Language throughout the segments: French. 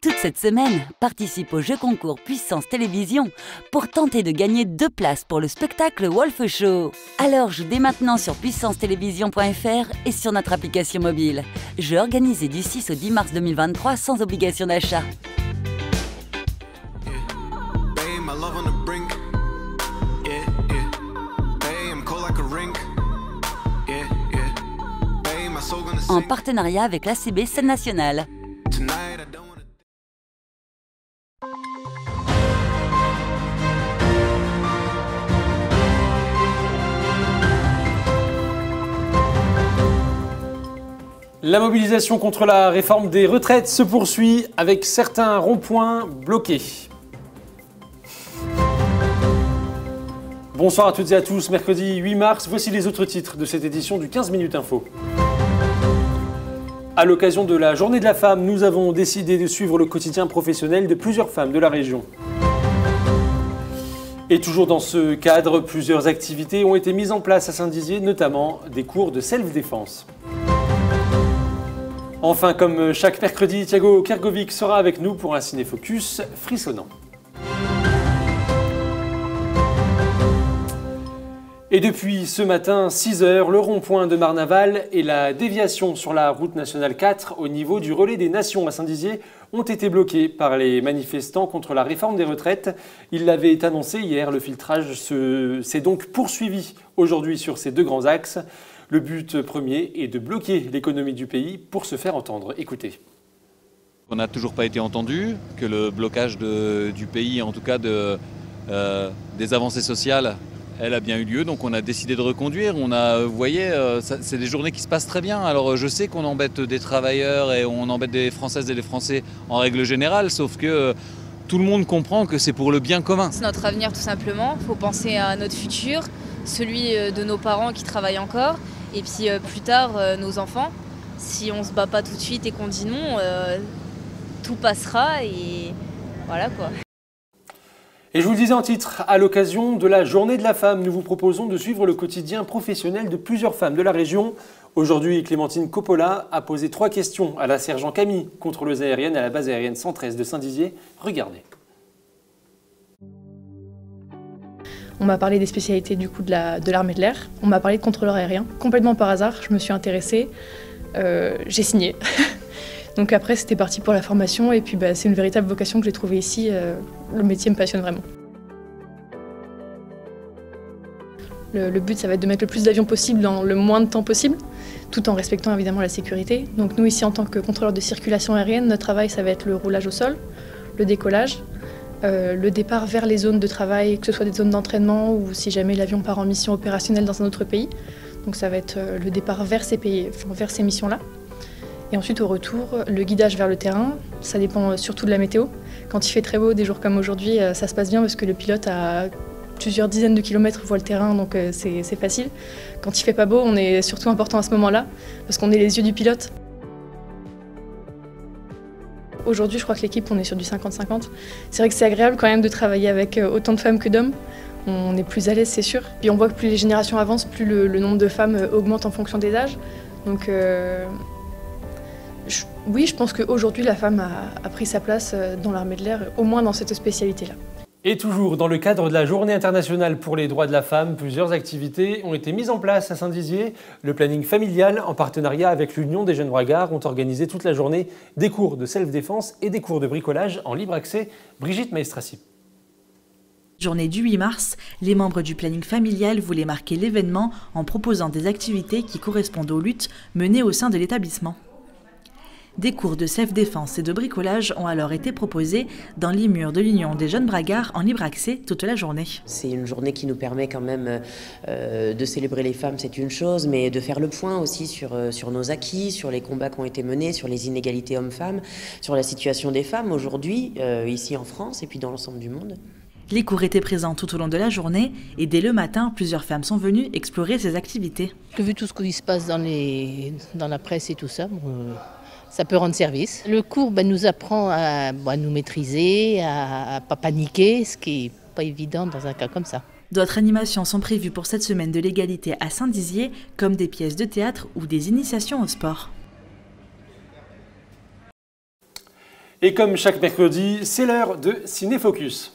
Toute cette semaine, participe au jeu concours Puissance Télévision pour tenter de gagner 2 places pour le spectacle Wolf Show. Alors joue dès maintenant sur puissancetelevision.fr et sur notre application mobile. Jeu organisé du 6 au 10 mars 2023 sans obligation d'achat. En partenariat avec la CB Seine-Nationale. La mobilisation contre la réforme des retraites se poursuit avec certains ronds-points bloqués. Bonsoir à toutes et à tous, mercredi 8 mars, voici les autres titres de cette édition du 15 minutes info. À l'occasion de la journée de la femme, nous avons décidé de suivre le quotidien professionnel de plusieurs femmes de la région. Et toujours dans ce cadre, plusieurs activités ont été mises en place à Saint-Dizier, notamment des cours de self-défense. Enfin, comme chaque mercredi, Thiago Kergovic sera avec nous pour un ciné-focus frissonnant. Et depuis ce matin, 6 h, le rond-point de Marnaval et la déviation sur la route nationale 4 au niveau du relais des Nations à Saint-Dizier ont été bloqués par les manifestants contre la réforme des retraites. Ils l'avaient annoncé hier, le filtrage s'est donc poursuivi aujourd'hui sur ces 2 grands axes. Le but premier est de bloquer l'économie du pays pour se faire entendre. Écoutez. On n'a toujours pas été entendu, que le blocage du pays, en tout cas des avancées sociales, elle a bien eu lieu. Donc on a décidé de reconduire. Vous voyez, c'est des journées qui se passent très bien. Alors je sais qu'on embête des travailleurs et on embête des Françaises et des Français en règle générale, sauf que tout le monde comprend que c'est pour le bien commun. C'est notre avenir tout simplement. Il faut penser à notre futur, celui de nos parents qui travaillent encore. Et puis plus tard, nos enfants, si on ne se bat pas tout de suite et qu'on dit non, tout passera et voilà quoi. Et je vous le disais en titre, à l'occasion de la journée de la femme, nous vous proposons de suivre le quotidien professionnel de plusieurs femmes de la région. Aujourd'hui, Clémentine Coppola a posé 3 questions à la sergent Camille, contrôleuse aérienne à la base aérienne 113 de Saint-Dizier. Regardez. On m'a parlé des spécialités du coup de l'armée de l'air. On m'a parlé de contrôleur aérien. Complètement par hasard, je me suis intéressée. J'ai signé. Donc après, c'était parti pour la formation. Et puis bah, c'est une véritable vocation que j'ai trouvée ici. Le métier me passionne vraiment. Le but, ça va être de mettre le plus d'avions possible dans le moins de temps possible, tout en respectant évidemment la sécurité. Donc nous, ici, en tant que contrôleur de circulation aérienne, notre travail, ça va être le roulage au sol, le décollage, le départ vers les zones de travail, que ce soit des zones d'entraînement ou si jamais l'avion part en mission opérationnelle dans un autre pays. Donc ça va être le départ vers ces pays, enfin, vers ces missions-là. Et ensuite au retour, le guidage vers le terrain, ça dépend surtout de la météo. Quand il fait très beau, des jours comme aujourd'hui, ça se passe bien parce que le pilote à plusieurs dizaines de kilomètres voit le terrain, donc c'est facile. Quand il fait pas beau, on est surtout important à ce moment-là parce qu'on est les yeux du pilote. Aujourd'hui, je crois que l'équipe, on est sur du 50-50. C'est vrai que c'est agréable quand même de travailler avec autant de femmes que d'hommes. On est plus à l'aise, c'est sûr. Puis on voit que plus les générations avancent, plus le nombre de femmes augmente en fonction des âges. Donc oui, je pense qu'aujourd'hui, la femme a pris sa place dans l'armée de l'air, au moins dans cette spécialité-là. Et toujours dans le cadre de la Journée internationale pour les droits de la femme, plusieurs activités ont été mises en place à Saint-Dizier. Le planning familial, en partenariat avec l'Union des jeunes Bragards, ont organisé toute la journée des cours de self-défense et des cours de bricolage en libre accès. Brigitte Maestrassi. Journée du 8 mars, les membres du planning familial voulaient marquer l'événement en proposant des activités qui correspondent aux luttes menées au sein de l'établissement. Des cours de self-défense et de bricolage ont alors été proposés dans les murs de l'Union des jeunes Bragards en libre accès toute la journée. C'est une journée qui nous permet quand même de célébrer les femmes, c'est une chose, mais de faire le point aussi sur nos acquis, sur les combats qui ont été menés, sur les inégalités hommes-femmes, sur la situation des femmes aujourd'hui, ici en France et puis dans l'ensemble du monde. Les cours étaient présents tout au long de la journée et dès le matin, plusieurs femmes sont venues explorer ces activités. Vu tout ce qui se passe dans la presse et tout ça, ça peut rendre service. Le cours nous apprend à nous maîtriser, à ne pas paniquer, ce qui n'est pas évident dans un cas comme ça. D'autres animations sont prévues pour cette semaine de l'égalité à Saint-Dizier, comme des pièces de théâtre ou des initiations au sport. Et comme chaque mercredi, c'est l'heure de Cinéfocus.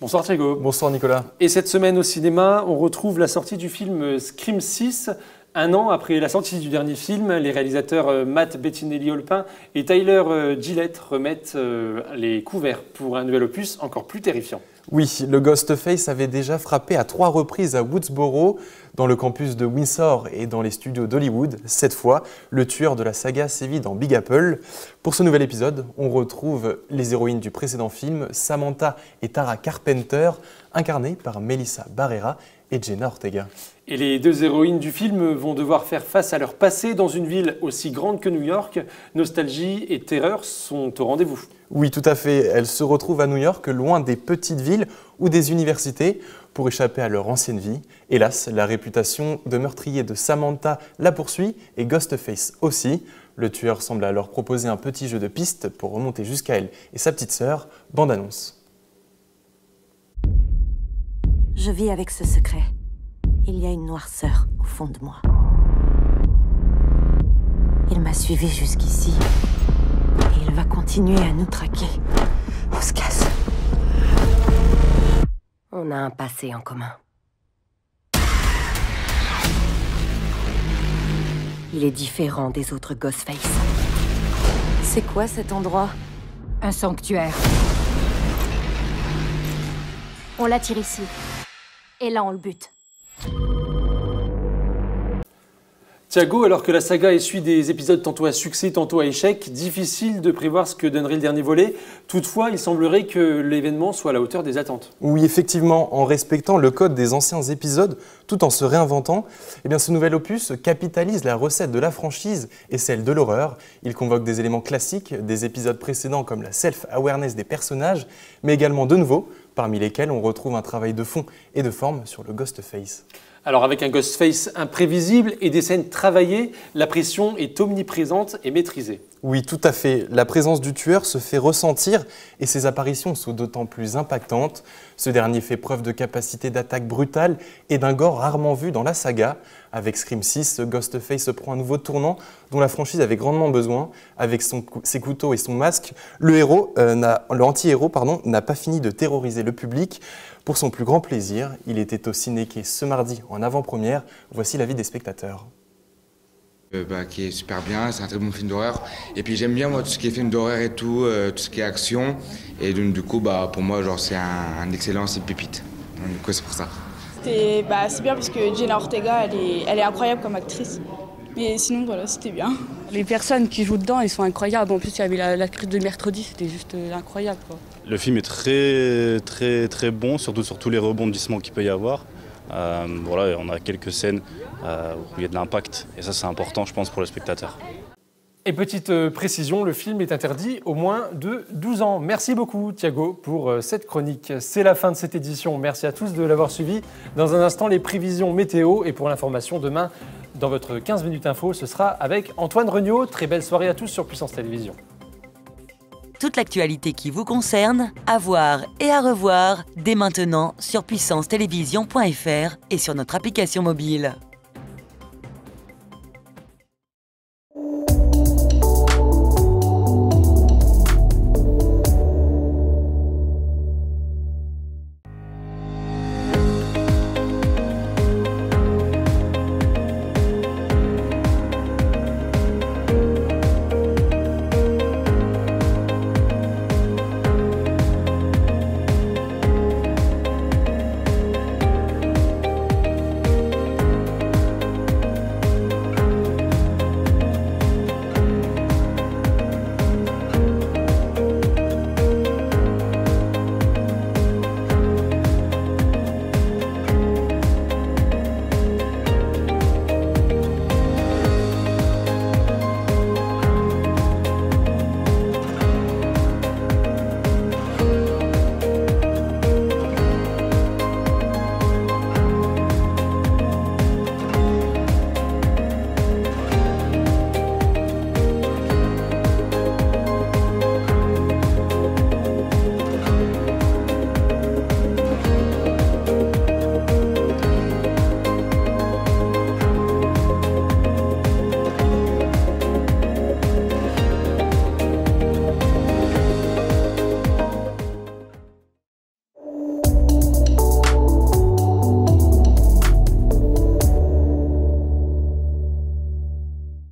Bonsoir Thiago. Bonsoir Nicolas. Et cette semaine au cinéma, on retrouve la sortie du film Scream 6. Un an après la sortie du dernier film, les réalisateurs Matt Bettinelli-Olpin et Tyler Gillette remettent les couverts pour un nouvel opus encore plus terrifiant. Oui, le Ghostface avait déjà frappé à 3 reprises à Woodsboro, dans le campus de Windsor et dans les studios d'Hollywood. Cette fois, le tueur de la saga sévit dans Big Apple. Pour ce nouvel épisode, on retrouve les héroïnes du précédent film, Samantha et Tara Carpenter, incarnées par Melissa Barrera et Jenna Ortega. Et les 2 héroïnes du film vont devoir faire face à leur passé dans une ville aussi grande que New York. Nostalgie et terreur sont au rendez-vous. Oui, tout à fait. Elles se retrouvent à New York, loin des petites villes ou des universités, pour échapper à leur ancienne vie. Hélas, la réputation de meurtrier de Samantha la poursuit, et Ghostface aussi. Le tueur semble alors proposer un petit jeu de piste pour remonter jusqu'à elle et sa petite sœur. Bande annonce. Je vis avec ce secret. Il y a une noirceur au fond de moi. Il m'a suivi jusqu'ici. Et il va continuer à nous traquer. On se casse. On a un passé en commun. Il est différent des autres Ghostface. C'est quoi cet endroit? Un sanctuaire. On l'attire ici. Et là, on le bute. Thiago, alors que la saga essuie des épisodes tantôt à succès, tantôt à échec, difficile de prévoir ce que donnerait le dernier volet. Toutefois, il semblerait que l'événement soit à la hauteur des attentes. Oui, effectivement, en respectant le code des anciens épisodes, tout en se réinventant, eh bien, ce nouvel opus capitalise la recette de la franchise et celle de l'horreur. Il convoque des éléments classiques des épisodes précédents comme la self-awareness des personnages, mais également de nouveaux, parmi lesquels on retrouve un travail de fond et de forme sur le Ghostface. Alors avec un Ghostface imprévisible et des scènes travaillées, la pression est omniprésente et maîtrisée. Oui, tout à fait. La présence du tueur se fait ressentir et ses apparitions sont d'autant plus impactantes. Ce dernier fait preuve de capacité d'attaque brutale et d'un gore rarement vu dans la saga. Avec Scream 6, Ghostface prend un nouveau tournant dont la franchise avait grandement besoin. Avec ses couteaux et son masque, l'anti-héros n'a pas fini de terroriser le public. Pour son plus grand plaisir, il était au ciné-quai ce mardi en avant-première. Voici l'avis des spectateurs. Qui est super bien, c'est un très bon film d'horreur. Et puis j'aime bien moi tout ce qui est film d'horreur et tout, tout ce qui est action. Et donc du coup, pour moi, c'est un excellent, c'est une pépite. Donc, du coup, c'est pour ça. C'était c'est bien parce que Jenna Ortega, elle est incroyable comme actrice. Mais sinon, voilà, c'était bien. Les personnes qui jouent dedans, ils sont incroyables. En plus, il y avait l'actrice de mercredi, c'était juste incroyable, quoi. Le film est très, très, très bon, surtout sur tous les rebondissements qu'il peut y avoir. Voilà, on a quelques scènes où il y a de l'impact. Et ça, c'est important, je pense, pour le spectateur. Et petite précision, le film est interdit aux moins de 12 ans. Merci beaucoup Thiago pour cette chronique. C'est la fin de cette édition. Merci à tous de l'avoir suivi. Dans un instant, les prévisions météo. Et pour l'information, demain, dans votre 15 minutes info, ce sera avec Antoine Renaud. Très belle soirée à tous sur Puissance Télévision. Toute l'actualité qui vous concerne, à voir et à revoir dès maintenant sur puissancetelevision.fr et sur notre application mobile.